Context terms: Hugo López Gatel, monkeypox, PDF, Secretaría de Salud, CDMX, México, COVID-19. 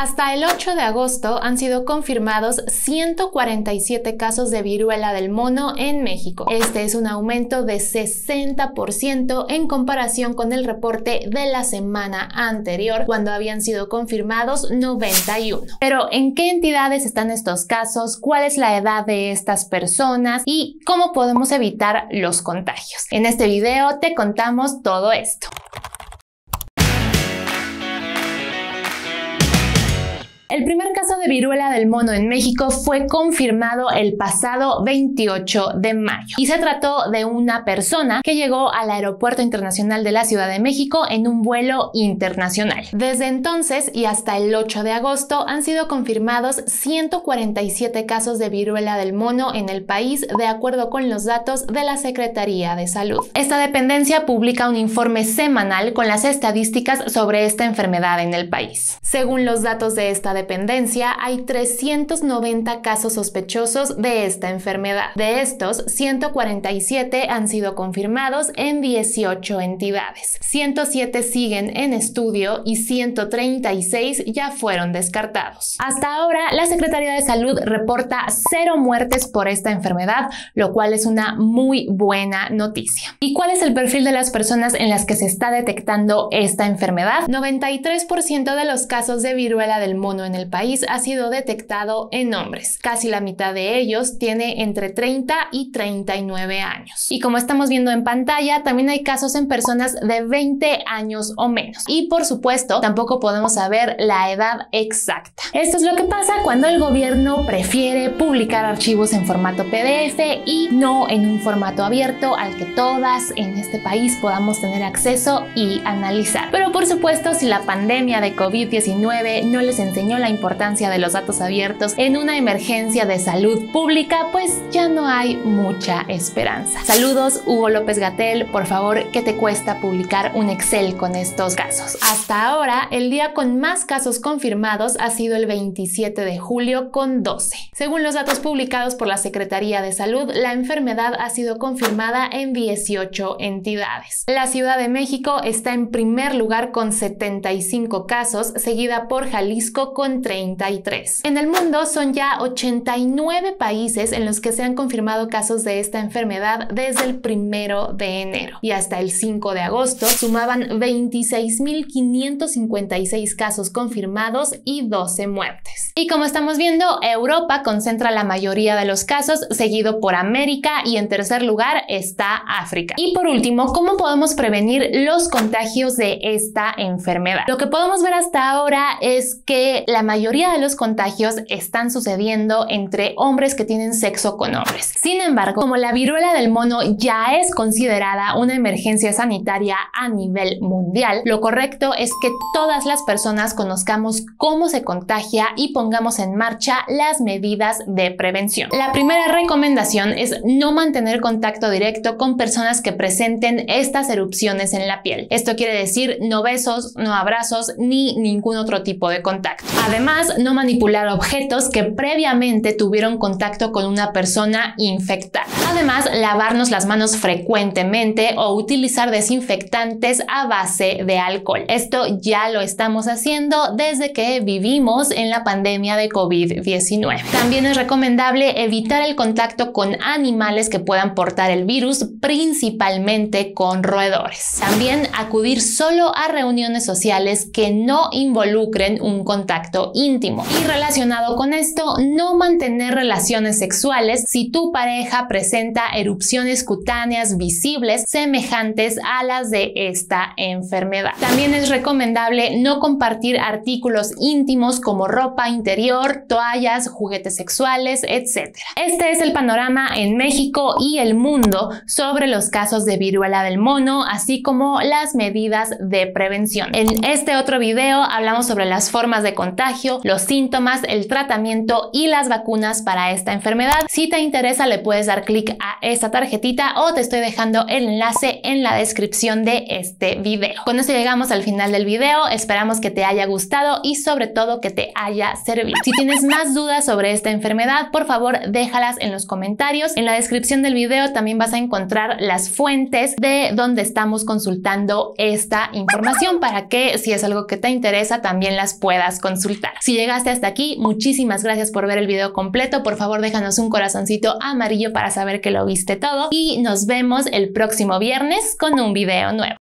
Hasta el 8 de agosto han sido confirmados 147 casos de viruela del mono en México. Este es un aumento de 60% en comparación con el reporte de la semana anterior, cuando habían sido confirmados 91. Pero, ¿en qué entidades están estos casos? ¿Cuál es la edad de estas personas? ¿Y cómo podemos evitar los contagios? En este video te contamos todo esto. El primer caso de viruela del mono en México fue confirmado el pasado 28 de mayo y se trató de una persona que llegó al Aeropuerto Internacional de la Ciudad de México en un vuelo internacional. Desde entonces y hasta el 8 de agosto han sido confirmados 147 casos de viruela del mono en el país, de acuerdo con los datos de la Secretaría de Salud. Esta dependencia publica un informe semanal con las estadísticas sobre esta enfermedad en el país. Según los datos de esta dependencia, hay 390 casos sospechosos de esta enfermedad. De estos, 147 han sido confirmados en 18 entidades, 107 siguen en estudio y 136 ya fueron descartados. Hasta ahora, la Secretaría de Salud reporta 0 muertes por esta enfermedad, lo cual es una muy buena noticia. ¿Y cuál es el perfil de las personas en las que se está detectando esta enfermedad? 93% de los casos de viruela del mono en el país ha sido detectado en hombres. Casi la mitad de ellos tiene entre 30 y 39 años. Y como estamos viendo en pantalla, también hay casos en personas de 20 años o menos. Y por supuesto, tampoco podemos saber la edad exacta. Esto es lo que pasa cuando el gobierno prefiere publicar archivos en formato PDF y no en un formato abierto al que todas en este país podamos tener acceso y analizar. Pero por supuesto, si la pandemia de COVID-19 no les enseñó la importancia de los datos abiertos en una emergencia de salud pública, pues ya no hay mucha esperanza. Saludos, Hugo López Gatel. Por favor, ¿qué te cuesta publicar un Excel con estos casos? Hasta ahora, el día con más casos confirmados ha sido el 27 de julio con 12. Según los datos publicados por la Secretaría de Salud, la enfermedad ha sido confirmada en 18 entidades. La Ciudad de México está en primer lugar con 75 casos, seguida por Jalisco con 33. En el mundo son ya 89 países en los que se han confirmado casos de esta enfermedad desde el 1 de enero y hasta el 5 de agosto sumaban 26,556 casos confirmados y 12 muertes. Y como estamos viendo, Europa concentra la mayoría de los casos, seguido por América y en tercer lugar está África. Y por último, ¿cómo podemos prevenir los contagios de esta enfermedad? Lo que podemos ver hasta ahora es que la mayoría de los contagios están sucediendo entre hombres que tienen sexo con hombres. Sin embargo, como la viruela del mono ya es considerada una emergencia sanitaria a nivel mundial, lo correcto es que todas las personas conozcamos cómo se contagia y pongamos en marcha las medidas de prevención. La primera recomendación es no mantener contacto directo con personas que presenten estas erupciones en la piel. Esto quiere decir no besos, no abrazos ni ningún otro tipo de contacto. Además, no manipular objetos que previamente tuvieron contacto con una persona infectada. Además, lavarnos las manos frecuentemente o utilizar desinfectantes a base de alcohol. Esto ya lo estamos haciendo desde que vivimos en la pandemia de COVID-19. También es recomendable evitar el contacto con animales que puedan portar el virus, principalmente con roedores. También acudir solo a reuniones sociales que no involucren un contacto íntimo. Y relacionado con esto, no mantener relaciones sexuales si tu pareja presenta erupciones cutáneas visibles semejantes a las de esta enfermedad. También es recomendable no compartir artículos íntimos como ropa interior, toallas, juguetes sexuales, etc. Este es el panorama en México y el mundo sobre los casos de viruela del mono, así como las medidas de prevención. En este otro video hablamos sobre las formas de contagio, los síntomas, el tratamiento y las vacunas para esta enfermedad. Si te interesa, le puedes dar clic a esta tarjetita o te estoy dejando el enlace en la descripción de este video. Con esto llegamos al final del video. Esperamos que te haya gustado y sobre todo que te haya servido. cerviz. Si tienes más dudas sobre esta enfermedad, por favor déjalas en los comentarios. En la descripción del video también vas a encontrar las fuentes de donde estamos consultando esta información para que, si es algo que te interesa, también las puedas consultar. Si llegaste hasta aquí, muchísimas gracias por ver el video completo. Por favor, déjanos un corazoncito amarillo para saber que lo viste todo y nos vemos el próximo viernes con un video nuevo.